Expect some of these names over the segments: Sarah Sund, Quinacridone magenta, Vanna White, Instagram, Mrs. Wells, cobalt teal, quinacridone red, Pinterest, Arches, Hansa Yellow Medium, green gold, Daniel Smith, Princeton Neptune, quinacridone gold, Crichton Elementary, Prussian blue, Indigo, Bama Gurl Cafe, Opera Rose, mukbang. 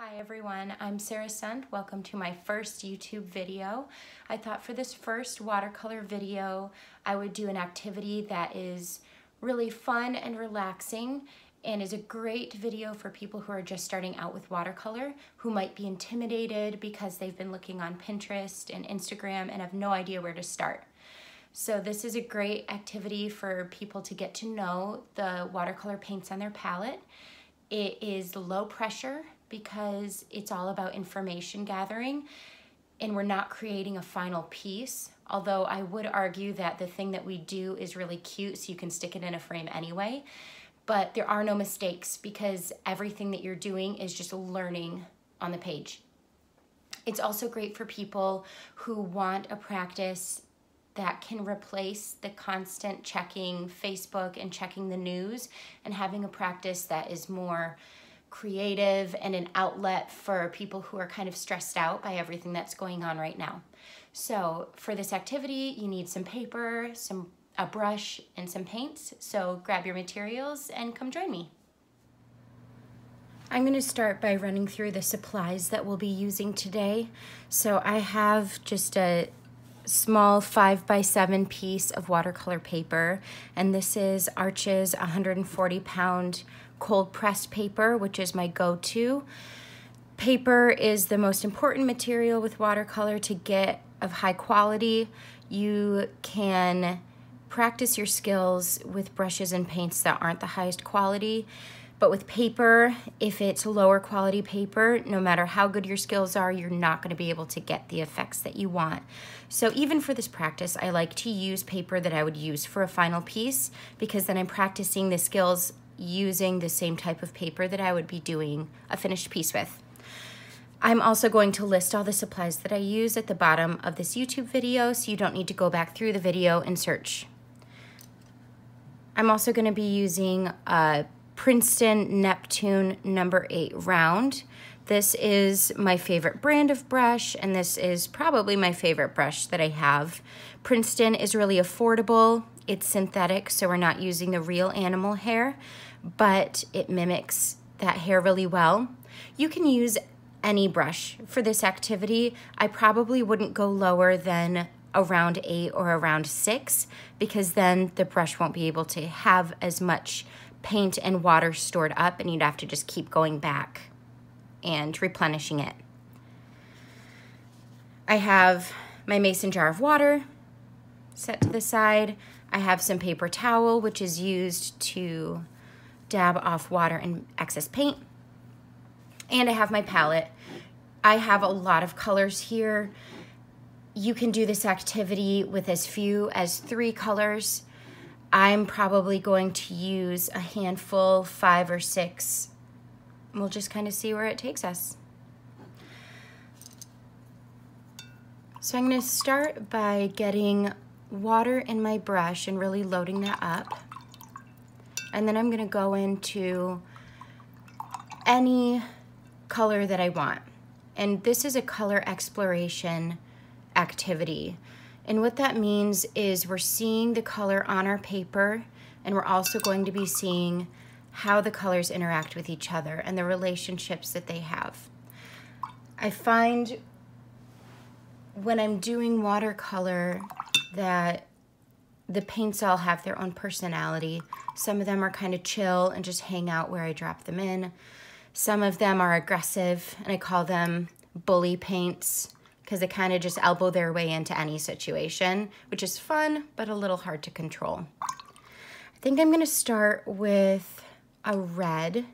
Hi everyone, I'm Sarah Sund. Welcome to my first YouTube video. I thought for this first watercolor video, I would do an activity that is really fun and relaxing and is a great video for people who are just starting out with watercolor, who might be intimidated because they've been looking on Pinterest and Instagram and have no idea where to start. So this is a great activity for people to get to know the watercolor paints on their palette. It is low pressure, because it's all about information gathering and we're not creating a final piece. Although I would argue that the thing that we do is really cute, so you can stick it in a frame anyway, but there are no mistakes because everything that you're doing is just learning on the page. It's also great for people who want a practice that can replace the constant checking Facebook and checking the news, and having a practice that is more creative and an outlet for people who are kind of stressed out by everything that's going on right now. So for this activity, you need some paper, a brush, and some paints. So grab your materials and come join me. I'm going to start by running through the supplies that we'll be using today. So I have just a small 5x7 piece of watercolor paper, and this is Arches 140-pound cold pressed paper, which is my go-to. Paper is the most important material with watercolor to get of high quality. You can practice your skills with brushes and paints that aren't the highest quality, but with paper, if it's lower quality paper, no matter how good your skills are, you're not going to be able to get the effects that you want. So even for this practice, I like to use paper that I would use for a final piece, because then I'm practicing the skills using the same type of paper that I would be doing a finished piece with. I'm also going to list all the supplies that I use at the bottom of this YouTube video, so you don't need to go back through the video and search. I'm also going to be using a Princeton Neptune No. 8 round. This is my favorite brand of brush, and this is probably my favorite brush that I have. Princeton is really affordable. It's synthetic, so we're not using the real animal hair, but it mimics that hair really well. You can use any brush for this activity. I probably wouldn't go lower than around 8 or around 6, because then the brush won't be able to have as much paint and water stored up, and you'd have to just keep going back and replenishing it. I have my mason jar of water set to the side. I have some paper towel, which is used to dab off water and excess paint. And I have my palette. I have a lot of colors here. You can do this activity with as few as 3 colors. I'm probably going to use a handful, 5 or 6. We'll just kind of see where it takes us. So I'm going to start by getting water in my brush and really loading that up, and then I'm going to go into any color that I want. And this is a color exploration activity, and what that means is we're seeing the color on our paper, and we're also going to be seeing how the colors interact with each other and the relationships that they have. I find when I'm doing watercolor that the paints all have their own personality. Some of them are kind of chill and just hang out where I drop them in. Some of them are aggressive, and I call them bully paints, because they kind of just elbow their way into any situation, which is fun, but a little hard to control. I think I'm gonna start with a red.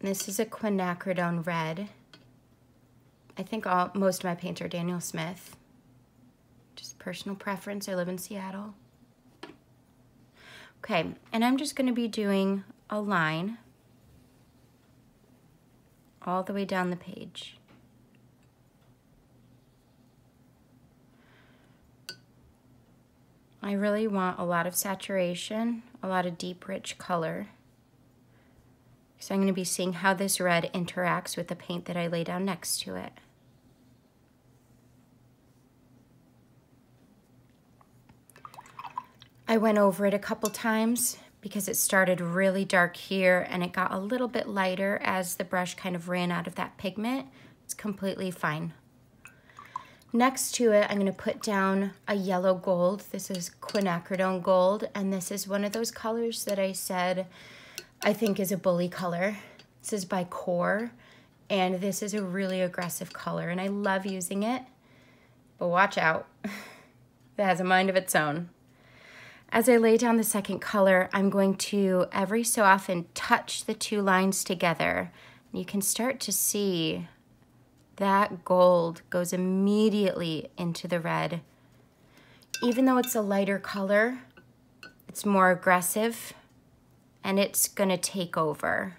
This is a quinacridone red. I think most of my paints are Daniel Smith. Just personal preference, I live in Seattle. Okay, and I'm just gonna be doing a line all the way down the page. I really want a lot of saturation, a lot of deep, rich color. So I'm gonna be seeing how this red interacts with the paint that I lay down next to it. I went over it a couple times because it started really dark here and it got a little bit lighter as the brush kind of ran out of that pigment. It's completely fine. Next to it, I'm going to put down a yellow gold. This is quinacridone gold, and this is one of those colors that I said I think is a bully color. This is by Core, and this is a really aggressive color, and I love using it, but watch out. It has a mind of its own. As I lay down the second color, I'm going to every so often touch the two lines together. You can start to see that gold goes immediately into the red. Even though it's a lighter color, it's more aggressive and it's gonna take over.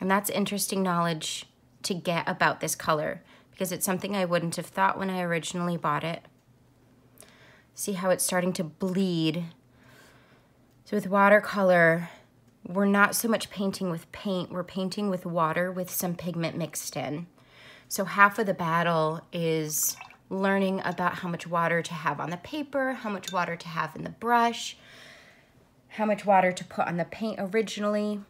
And that's interesting knowledge to get about this color because it's something I wouldn't have thought when I originally bought it. See how it's starting to bleed. So with watercolor, we're not so much painting with paint, we're painting with water with some pigment mixed in. So half of the battle is learning about how much water to have on the paper, how much water to have in the brush, how much water to put on the paint originally.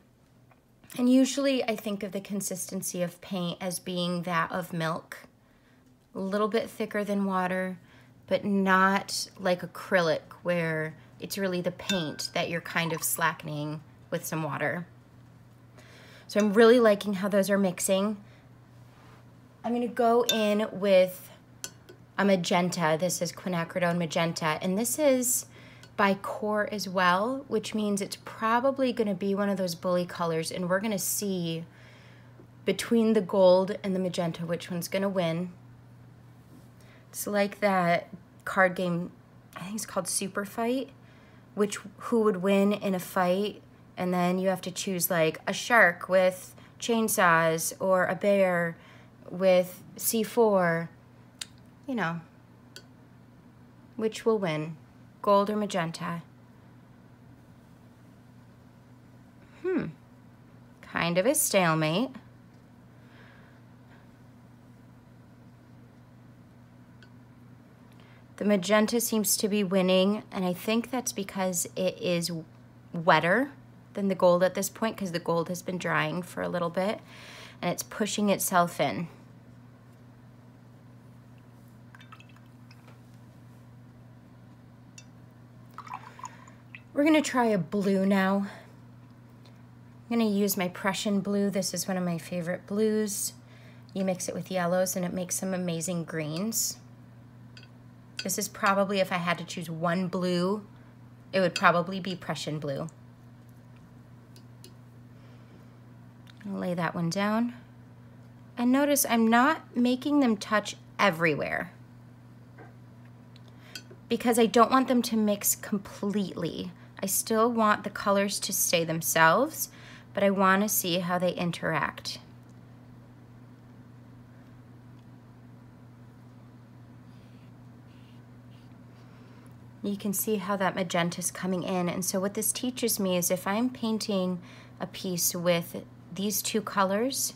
And usually I think of the consistency of paint as being that of milk, a little bit thicker than water, but not like acrylic where it's really the paint that you're kind of slackening with some water. So I'm really liking how those are mixing. I'm gonna go in with a magenta. This is quinacridone magenta, and this is by Core as well, which means it's probably gonna be one of those bully colors, and we're gonna see between the gold and the magenta which one's gonna win. It's like that card game, I think it's called Super Fight, who would win in a fight, and then you have to choose like a shark with chainsaws or a bear with C4, you know, which will win, gold or magenta. Kind of a stalemate. The magenta seems to be winning, and I think that's because it is wetter than the gold at this point because the gold has been drying for a little bit and it's pushing itself in. We're gonna try a blue now. I'm gonna use my Prussian blue. This is one of my favorite blues. You mix it with yellows and it makes some amazing greens. This is probably, if I had to choose one blue, it would probably be Prussian blue. I'll lay that one down. And notice I'm not making them touch everywhere because I don't want them to mix completely. I still want the colors to stay themselves, but I want to see how they interact. You can see how that magenta is coming in. And so what this teaches me is if I'm painting a piece with these two colors,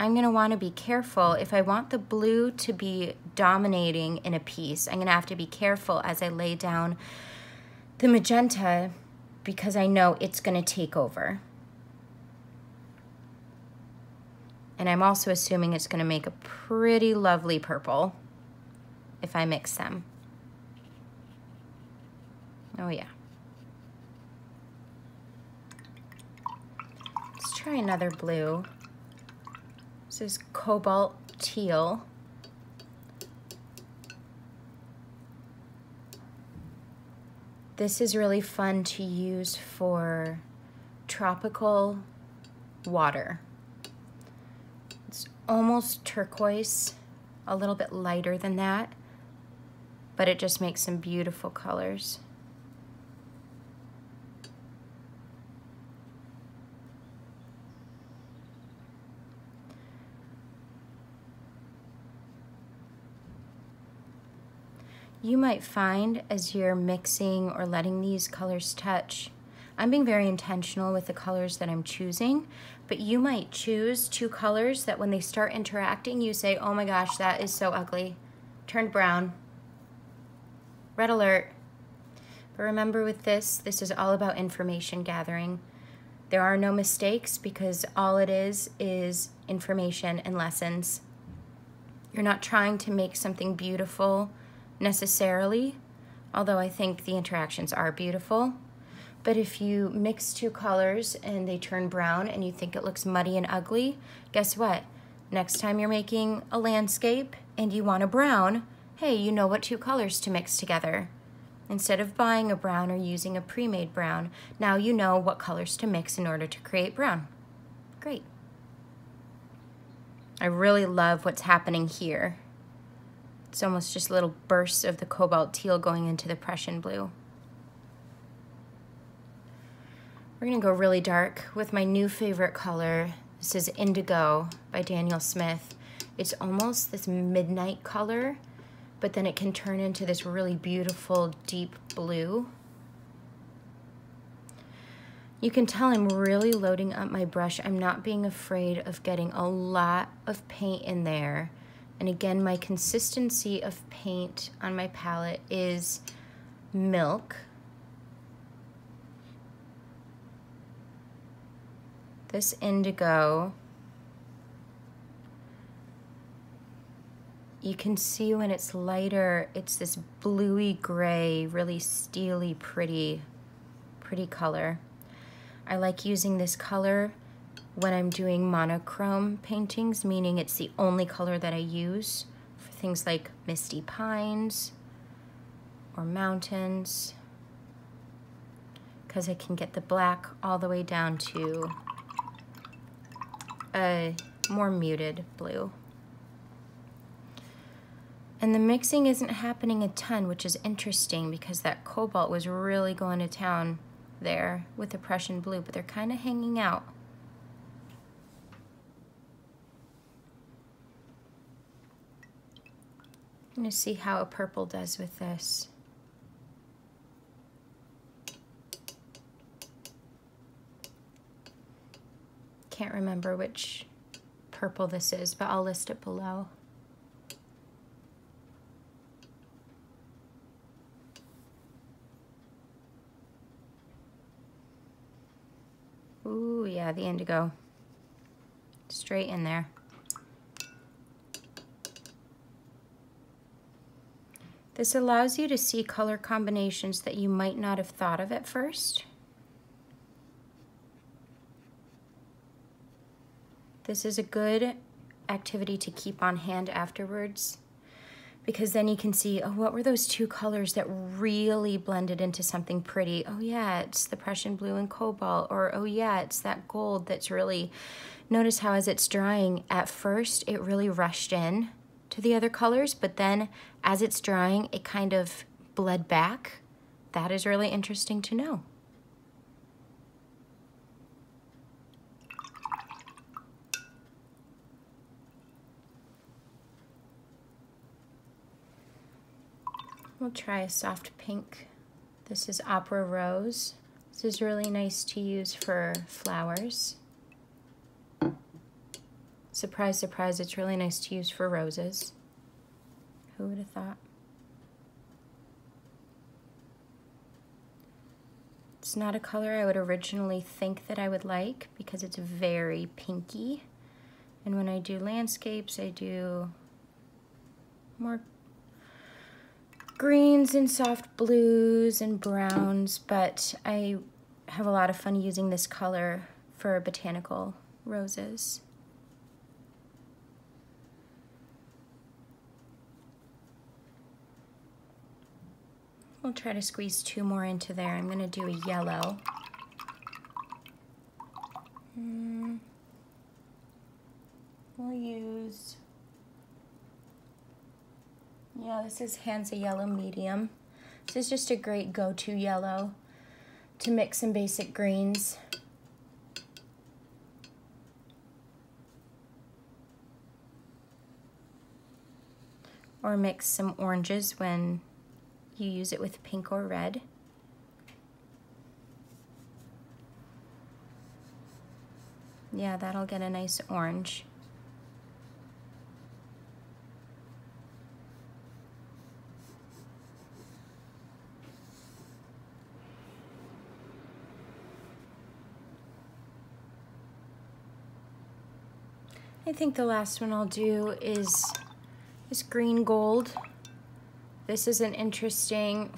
I'm gonna wanna be careful. If I want the blue to be dominating in a piece, I'm gonna have to be careful as I lay down the magenta because I know it's gonna take over. And I'm also assuming it's gonna make a pretty lovely purple if I mix them. Oh yeah. Let's try another blue. This is cobalt teal. This is really fun to use for tropical water. It's almost turquoise, a little bit lighter than that, but it just makes some beautiful colors. You might find as you're mixing or letting these colors touch, I'm being very intentional with the colors that I'm choosing, but you might choose two colors that when they start interacting, you say, oh my gosh, that is so ugly. Turned brown. Red alert. But remember with this, this is all about information gathering. There are no mistakes because all it is information and lessons. You're not trying to make something beautiful necessarily, although I think the interactions are beautiful. But if you mix two colors and they turn brown and you think it looks muddy and ugly, guess what? Next time you're making a landscape and you want a brown, hey, you know what two colors to mix together. Instead of buying a brown or using a pre-made brown, now you know what colors to mix in order to create brown. Great. I really love what's happening here. It's almost just little bursts of the cobalt teal going into the Prussian blue. We're gonna go really dark with my new favorite color. This is Indigo by Daniel Smith. It's almost this midnight color, but then it can turn into this really beautiful deep blue. You can tell I'm really loading up my brush. I'm not being afraid of getting a lot of paint in there. And again, my consistency of paint on my palette is milk. This indigo, you can see when it's lighter, it's this bluey gray, really steely, pretty color. I like using this color when I'm doing monochrome paintings, meaning it's the only color that I use for things like misty pines or mountains, because I can get the black all the way down to a more muted blue. And the mixing isn't happening a ton, which is interesting because that cobalt was really going to town there with the Prussian blue, but they're kind of hanging out. I'm gonna see how a purple does with this. Can't remember which purple this is, but I'll list it below. Ooh, yeah, the indigo. Straight in there. This allows you to see color combinations that you might not have thought of at first. This is a good activity to keep on hand afterwards, because then you can see, oh, what were those two colors that really blended into something pretty? Oh yeah, it's the Prussian blue and cobalt, or oh yeah, it's that gold that's really, notice how as it's drying, at first it really rushed in to the other colors, but then as it's drying, it kind of bled back. That is really interesting to know. We'll try a soft pink. This is Opera Rose. This is really nice to use for flowers. Surprise, surprise, it's really nice to use for roses. Who would have thought? It's not a color I would originally think that I would like because it's very pinky. And when I do landscapes, I do more greens and soft blues and browns, but I have a lot of fun using this color for botanical roses. We'll try to squeeze two more into there. I'm going to do a yellow. We'll use... yeah, this is Hansa Yellow Medium. This is just a great go-to yellow to mix some basic greens. Or mix some oranges when you use it with pink or red. Yeah, that'll get a nice orange. I think the last one I'll do is this green gold. This is an interesting,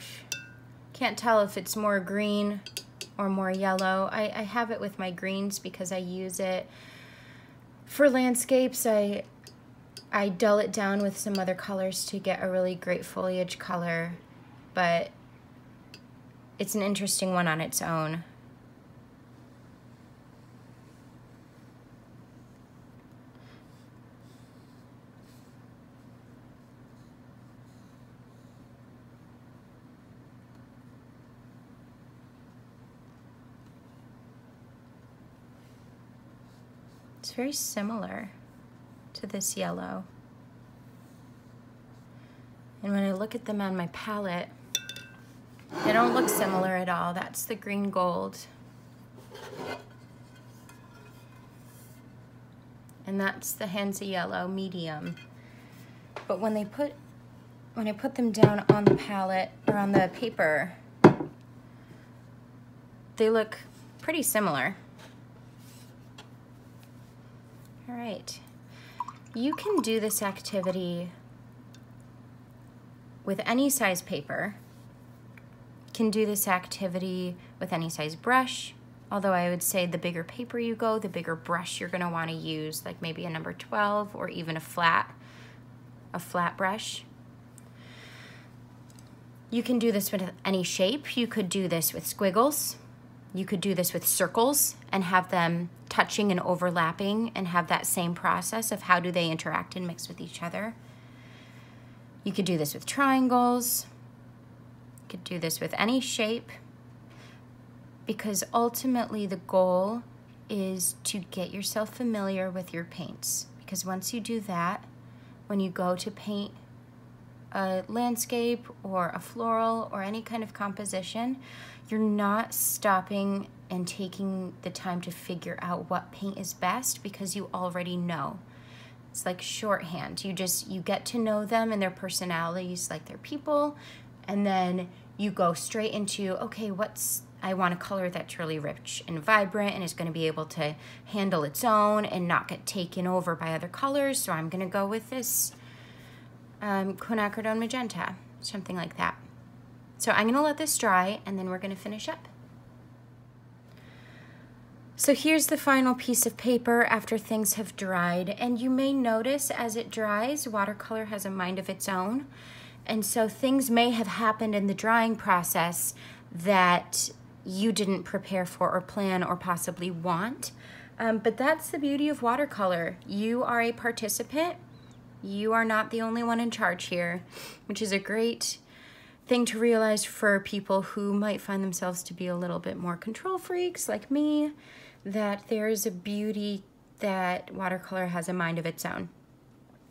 can't tell if it's more green or more yellow. I have it with my greens because I use it for landscapes. I dull it down with some other colors to get a really great foliage color, but it's an interesting one on its own. It's very similar to this yellow. And when I look at them on my palette, they don't look similar at all. That's the green gold. And that's the Hansa Yellow Medium. But when I put them down on the palette or on the paper, they look pretty similar. All right, you can do this activity with any size paper. You can do this activity with any size brush, although I would say the bigger paper you go, the bigger brush you're gonna wanna use, like maybe a number 12 or even a flat brush. You can do this with any shape. You could do this with squiggles. You could do this with circles and have them touching and overlapping and have that same process of how do they interact and mix with each other. You could do this with triangles. You could do this with any shape, because ultimately the goal is to get yourself familiar with your paints, because once you do that, when you go to paint a landscape or a floral or any kind of composition, you're not stopping and taking the time to figure out what paint is best because you already know. It's like shorthand. You get to know them and their personalities, like their people, and then you go straight into, okay, I want a color that's really rich and vibrant and is gonna be able to handle its own and not get taken over by other colors, so I'm gonna go with this quinacridone magenta, something like that. So I'm gonna let this dry and then we're gonna finish up. So here's the final piece of paper after things have dried, and you may notice as it dries, watercolor has a mind of its own. And so things may have happened in the drying process that you didn't prepare for or plan or possibly want. But that's the beauty of watercolor. You are a participant. You are not the only one in charge here, which is a great thing to realize for people who might find themselves to be a little bit more control freaks like me, that there is a beauty that watercolor has a mind of its own.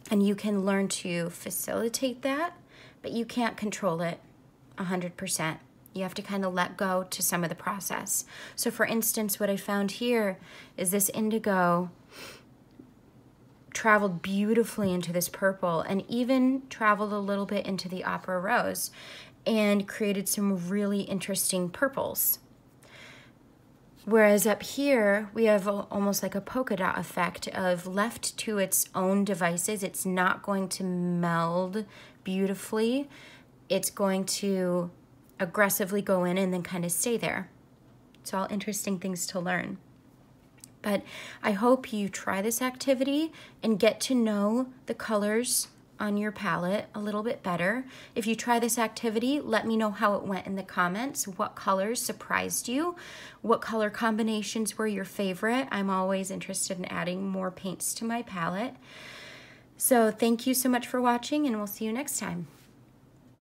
And you can learn to facilitate that, but you can't control it 100%. You have to kind of let go to some of the process. So for instance, what I found here is this indigo traveled beautifully into this purple and even traveled a little bit into the Opera Rose and created some really interesting purples. Whereas up here, we have almost like a polka dot effect of left to its own devices. It's not going to meld beautifully. It's going to aggressively go in and then kind of stay there. It's all interesting things to learn. But I hope you try this activity and get to know the colors on your palette a little bit better. If you try this activity, let me know how it went in the comments. What colors surprised you? What color combinations were your favorite? I'm always interested in adding more paints to my palette. So thank you so much for watching, and we'll see you next time.